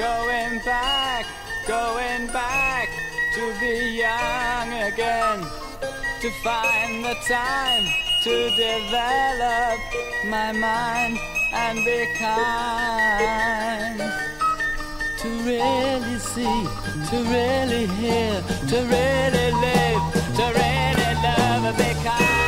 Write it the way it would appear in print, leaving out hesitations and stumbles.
going back to be young again, to find the time to develop my mind and be kind, to really see, to really hear, to really live, to really love and be kind.